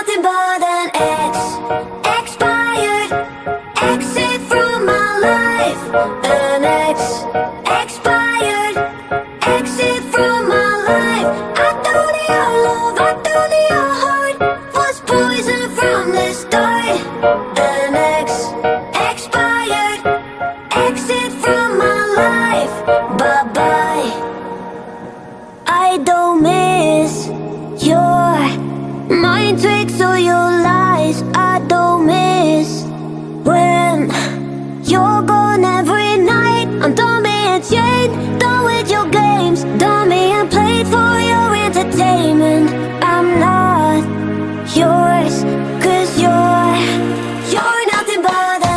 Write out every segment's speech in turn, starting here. nothing but an X. Expired, exit from my life. An X. Expired, exit from my life. I thought your love, I thought your heart was poison from the start. An X. Expired, exit from my life. Bye-bye. I don't miss your mind tricks or your lies. I don't miss when you're gone every night. I'm done being chained, done with your games, done being played for your entertainment. I'm not yours, 'cause you're nothing but a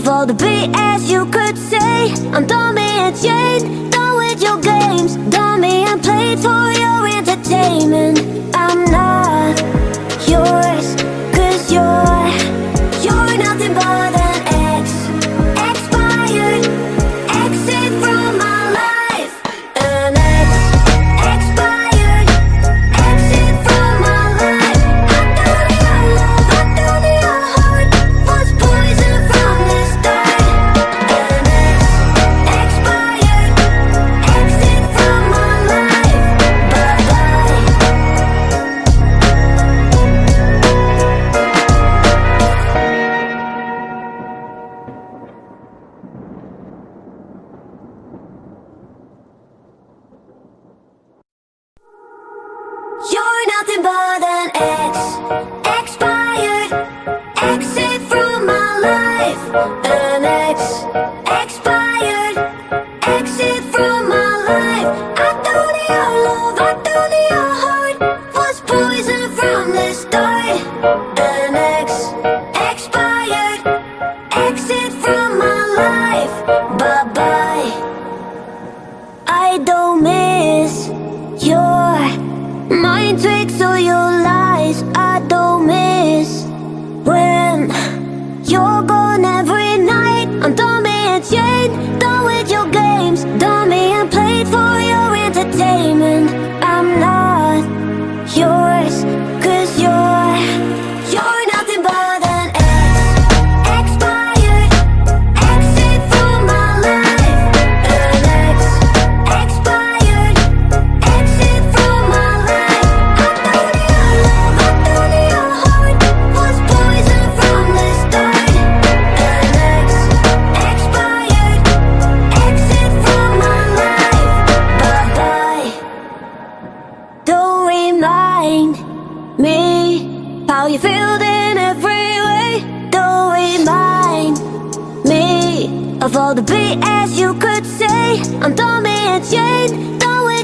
of all the BS you could say. I'm done being chained, done with your games, done being played for your entertainment. I'm not yours, 'cause you're nothing but an X. Expired, exit from my life. An X. Expired, exit from my life. I thought your love, I thought your heart was poison from the but an X. Expired, exit from my life. An X. Expired, exit from my life. I thought your love, I thought your heart was poison from the start. An X. Expired, exit from my life. Bye-bye. I don't miss your mind tricks or your lies. I don't miss when you're gone every night. I'm done being chained, done with your games, done being played for your entertainment. I'm not yours, 'cause you're nothing but a of all the BS you could say. I'm done being chained, done with